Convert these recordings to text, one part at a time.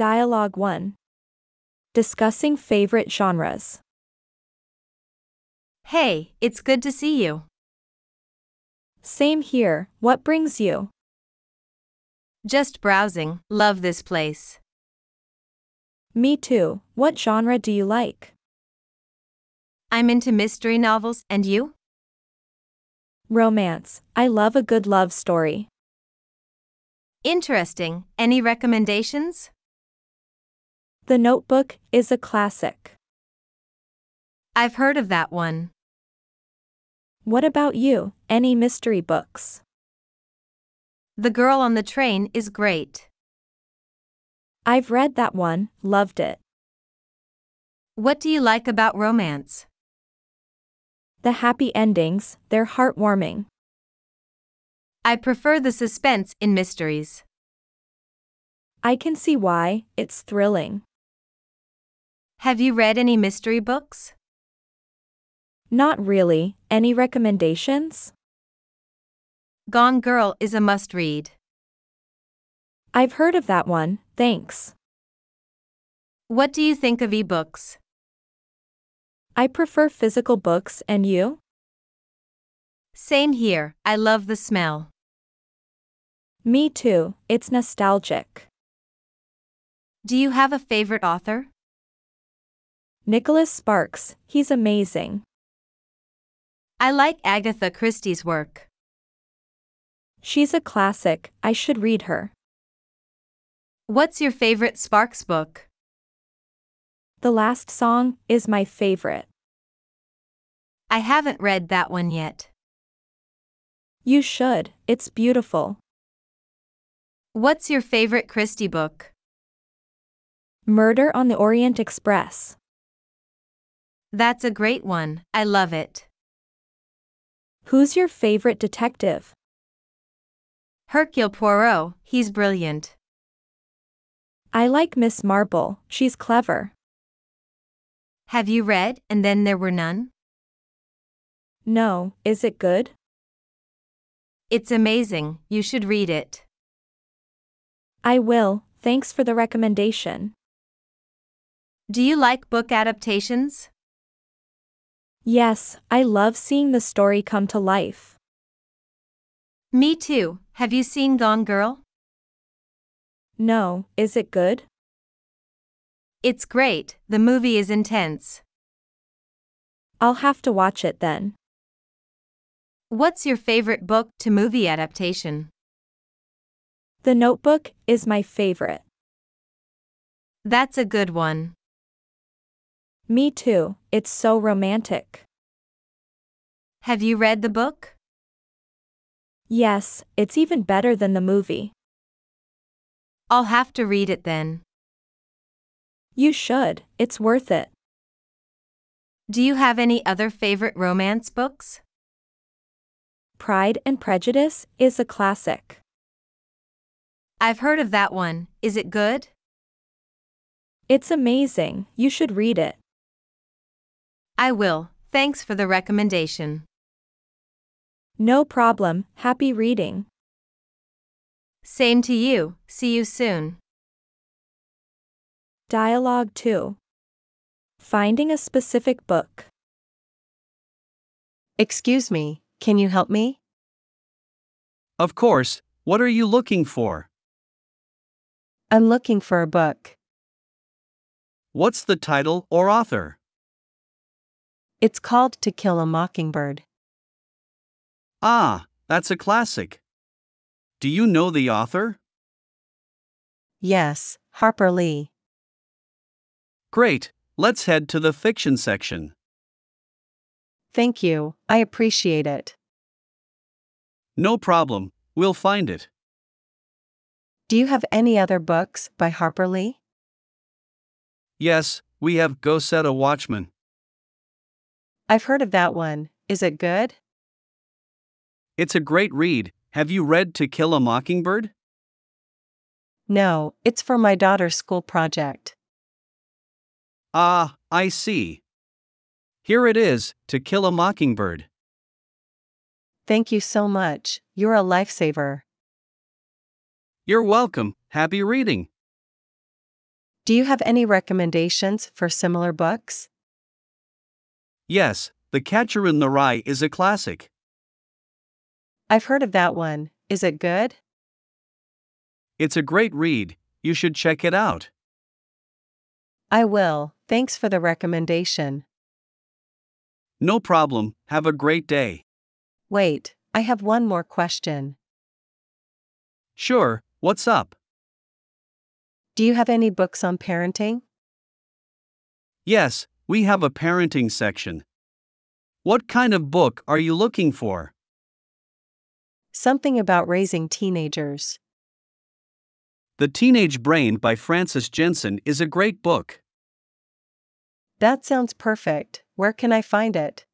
Dialogue 1. Discussing favorite genres. Hey, it's good to see you. Same here, what brings you? Just browsing, love this place. Me too, what genre do you like? I'm into mystery novels, and you? Romance, I love a good love story. Interesting, any recommendations? The Notebook is a classic. I've heard of that one. What about you, any mystery books? The Girl on the Train is great. I've read that one, loved it. What do you like about romance? The happy endings, they're heartwarming. I prefer the suspense in mysteries. I can see why, it's thrilling. Have you read any mystery books? Not really, any recommendations? Gone Girl is a must-read. I've heard of that one, thanks. What do you think of ebooks? I prefer physical books, and you? Same here, I love the smell. Me too, it's nostalgic. Do you have a favorite author? Nicholas Sparks, he's amazing. I like Agatha Christie's work. She's a classic, I should read her. What's your favorite Sparks book? The Last Song is my favorite. I haven't read that one yet. You should, it's beautiful. What's your favorite Christie book? Murder on the Orient Express. That's a great one, I love it. Who's your favorite detective? Hercule Poirot, he's brilliant. I like Miss Marple, she's clever. Have you read And Then There Were None? No, is it good? It's amazing, you should read it. I will, thanks for the recommendation. Do you like book adaptations? Yes, I love seeing the story come to life. Me too, have you seen Gone Girl? No, is it good? It's great, the movie is intense. I'll have to watch it then. What's your favorite book to movie adaptation? The Notebook is my favorite. That's a good one. Me too, it's so romantic. Have you read the book? Yes, it's even better than the movie. I'll have to read it then. You should, it's worth it. Do you have any other favorite romance books? Pride and Prejudice is a classic. I've heard of that one, is it good? It's amazing, you should read it. I will, thanks for the recommendation. No problem, happy reading. Same to you, see you soon. Dialogue 2. Finding a specific book. Excuse me, can you help me? Of course, what are you looking for? I'm looking for a book. What's the title or author? It's called To Kill a Mockingbird. Ah, that's a classic. Do you know the author? Yes, Harper Lee. Great, let's head to the fiction section. Thank you, I appreciate it. No problem, we'll find it. Do you have any other books by Harper Lee? Yes, we have Go Set a Watchman. I've heard of that one, is it good? It's a great read, have you read To Kill a Mockingbird? No, it's for my daughter's school project. Ah, I see. Here it is, To Kill a Mockingbird. Thank you so much, you're a lifesaver. You're welcome, happy reading. Do you have any recommendations for similar books? Yes, The Catcher in the Rye is a classic. I've heard of that one. Is it good? It's a great read. You should check it out. I will. Thanks for the recommendation. No problem. Have a great day. Wait, I have one more question. Sure, what's up? Do you have any books on parenting? Yes, we have a parenting section. What kind of book are you looking for? Something about raising teenagers. The Teenage Brain by Frances Jensen is a great book. That sounds perfect. Where can I find it?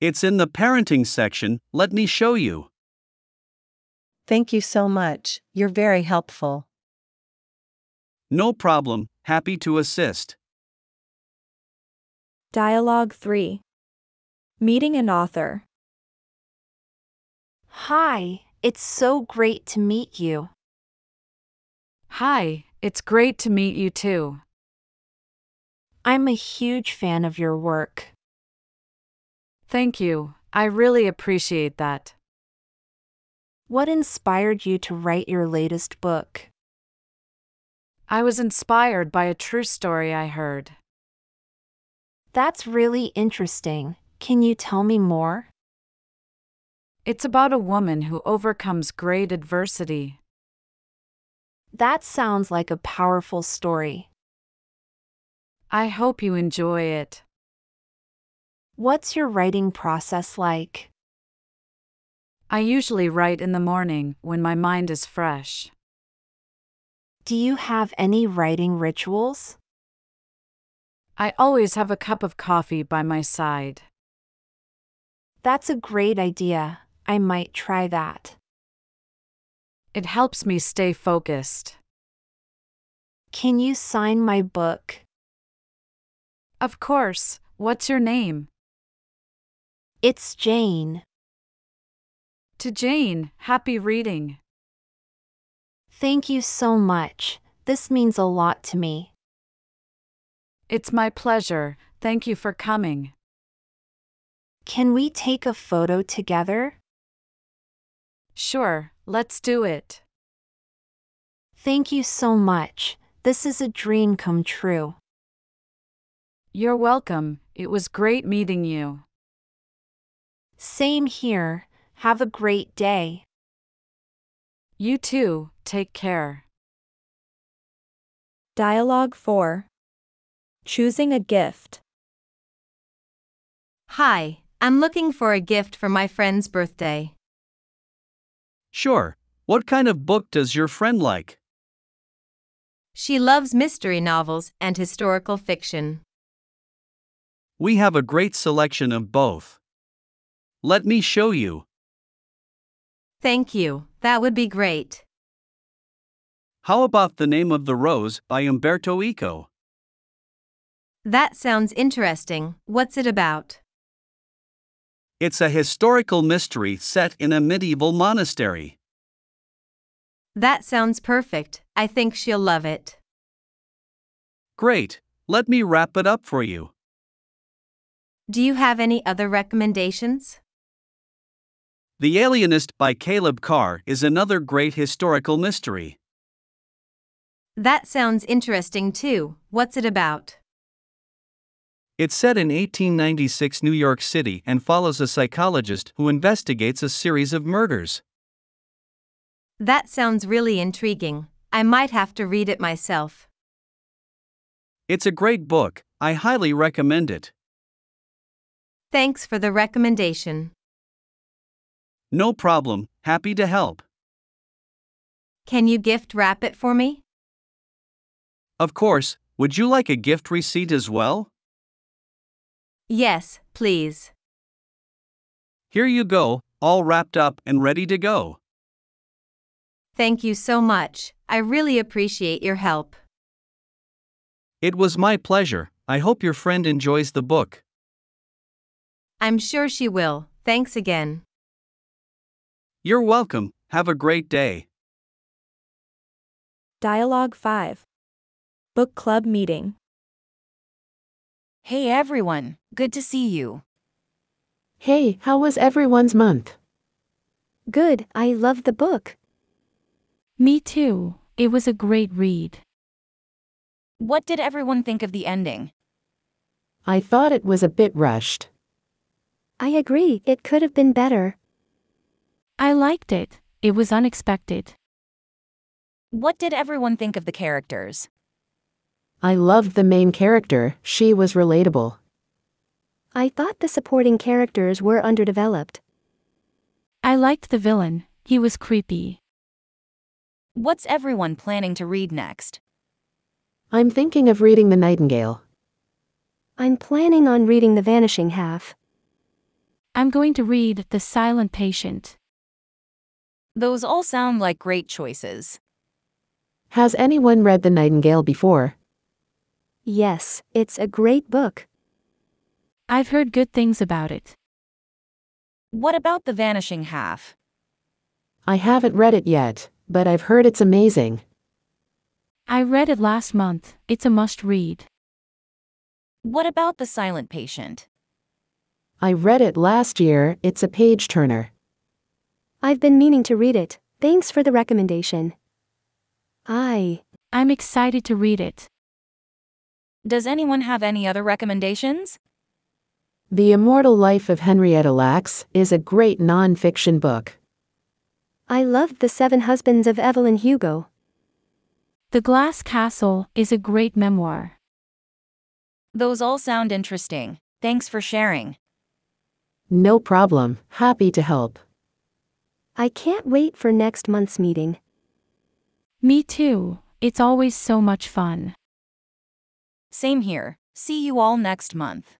It's in the parenting section. Let me show you. Thank you so much. You're very helpful. No problem. Happy to assist. Dialogue 3. Meeting an author. Hi, it's so great to meet you. Hi, it's great to meet you too. I'm a huge fan of your work. Thank you. I really appreciate that. What inspired you to write your latest book? I was inspired by a true story I heard. That's really interesting. Can you tell me more? It's about a woman who overcomes great adversity. That sounds like a powerful story. I hope you enjoy it. What's your writing process like? I usually write in the morning when my mind is fresh. Do you have any writing rituals? I always have a cup of coffee by my side. That's a great idea. I might try that. It helps me stay focused. Can you sign my book? Of course. What's your name? It's Jane. To Jane, happy reading. Thank you so much. This means a lot to me. It's my pleasure. Thank you for coming. Can we take a photo together? Sure, let's do it. Thank you so much. This is a dream come true. You're welcome. It was great meeting you. Same here. Have a great day. You too. Take care. Dialogue 4. Choosing a gift. Hi, I'm looking for a gift for my friend's birthday. Sure. What kind of book does your friend like? She loves mystery novels and historical fiction. We have a great selection of both. Let me show you. Thank you. That would be great. How about The Name of the Rose by Umberto Eco? That sounds interesting. What's it about? It's a historical mystery set in a medieval monastery. That sounds perfect. I think she'll love it. Great. Let me wrap it up for you. Do you have any other recommendations? The Alienist by Caleb Carr is another great historical mystery. That sounds interesting too. What's it about? It's set in 1896 New York City and follows a psychologist who investigates a series of murders. That sounds really intriguing. I might have to read it myself. It's a great book. I highly recommend it. Thanks for the recommendation. No problem, happy to help. Can you gift wrap it for me? Of course. Would you like a gift receipt as well? Yes, please. Here you go, all wrapped up and ready to go. Thank you so much. I really appreciate your help. It was my pleasure. I hope your friend enjoys the book. I'm sure she will. Thanks again. You're welcome. Have a great day. Dialogue 5. Book Club Meeting. Hey everyone, good to see you. Hey, how was everyone's month? Good, I love the book. Me too, it was a great read. What did everyone think of the ending? I thought it was a bit rushed. I agree, it could have been better. I liked it, it was unexpected. What did everyone think of the characters? I loved the main character, she was relatable. I thought the supporting characters were underdeveloped. I liked the villain, he was creepy. What's everyone planning to read next? I'm thinking of reading The Nightingale. I'm planning on reading The Vanishing Half. I'm going to read The Silent Patient. Those all sound like great choices. Has anyone read The Nightingale before? Yes, it's a great book. I've heard good things about it. What about The Vanishing Half? I haven't read it yet, but I've heard it's amazing. I read it last month, it's a must-read. What about The Silent Patient? I read it last year, it's a page-turner. I've been meaning to read it, thanks for the recommendation. I'm excited to read it. Does anyone have any other recommendations? The Immortal Life of Henrietta Lacks is a great non-fiction book. I loved The Seven Husbands of Evelyn Hugo. The Glass Castle is a great memoir. Those all sound interesting. Thanks for sharing. No problem. Happy to help. I can't wait for next month's meeting. Me too. It's always so much fun. Same here. See you all next month.